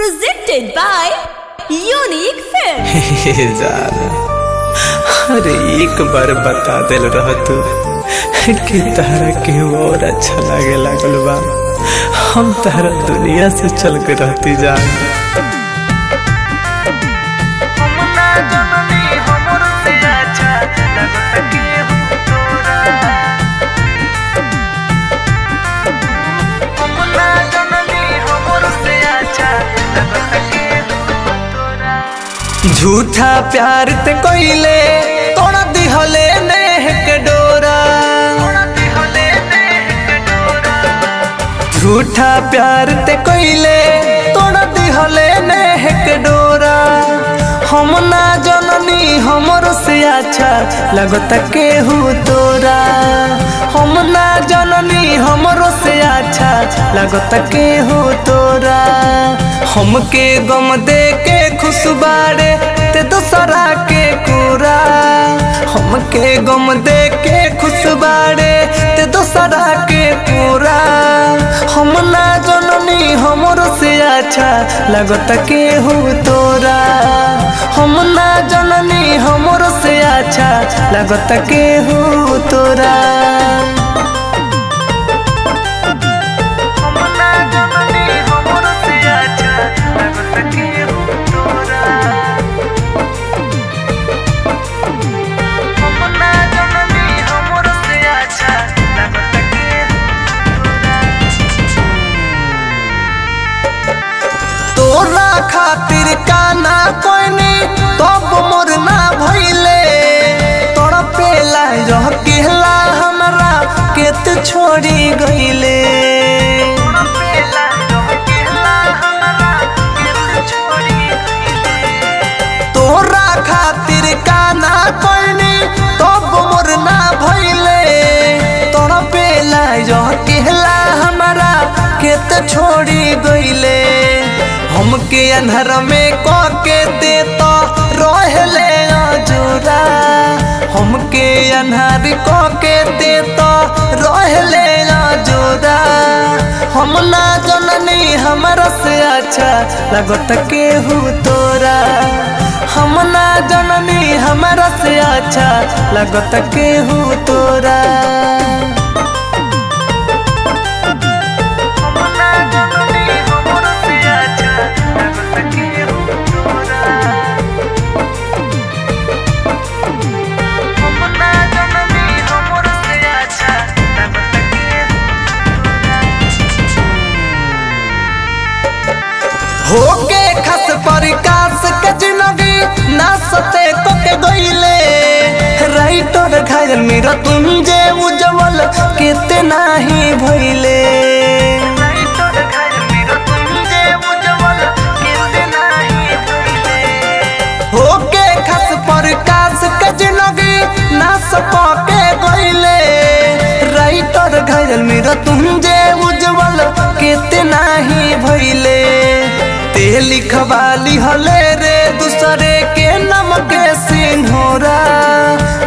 Presented by unique films. अरे एक बार बता दिल रह तू कि तारा केहू और अच्छा लगे लागल बा, हम तारा दुनिया से चल के रहती जा। झूठा प्यार ते कोइले तोड़ा दिहले नेह के डोरा, झूठा प्यार ते कोइले तोड़ा दिहले नेह के डोरा। हम ना जननी हमरो से अच्छा लगत केहू तोरा, हम ना जननी हमरो से अच्छा लगत केहू तोरा। हमके गम दे के खुश बारे ते दूसरा के कुरा, हमके गम दे के खुश बारे ते दूसरा के कुरा। हम ना जननी हमरो से अच्छा लगत केहू तोरा, हम ना जननी हमरो से अच्छा लगत केहू तोरा। खातिर काना कोई ने तब मोर ना भइले, तोरा पेला रह केला हमरा केत छोड़ी गइले, तोरा पेला रह केला हमरा केत छोड़ी गइले। तोरा खातिर काना कोई ने तब मोर ना भइले, तोरा पेला रह केला हमरा केत छोड़ी गइले। हमके अन्हर में कके देता रहले अजूरा, हमके अन्हर कके देता रहले अजूरा। हम ना जननी हमरा से अच्छा लगत केहू तोरा, हम ना जननी हमरा से अच्छा लगत केहू तोरा। होके खस परिकास के जिनगी नाचते कोके गइले, राइटर घायल मेरा तुम जे उज्जवल कितना ही भइले, राइटर घायल मेरा तुम जे उज्जवल कितना ही भइले। होके खस परिकास के जिनगी नाचते कोके गइले, राइटर घायल मेरा तुम जे उज्जवल कितना ही भइले। लिखवाली हले रे दूसरे के नमक सिंहोरा,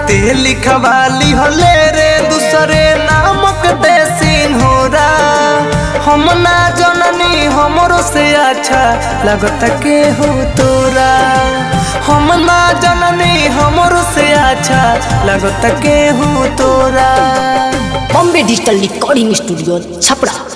ते लिखवाली हले रे दूसरे नामक ते सिंहोरा। हम ना जननी हमरो से अच्छा लगत केहू तोरा, हम ना जननी हमरो से अच्छा लगत केहू तोरा। Bombay digital recording studio Chhapra.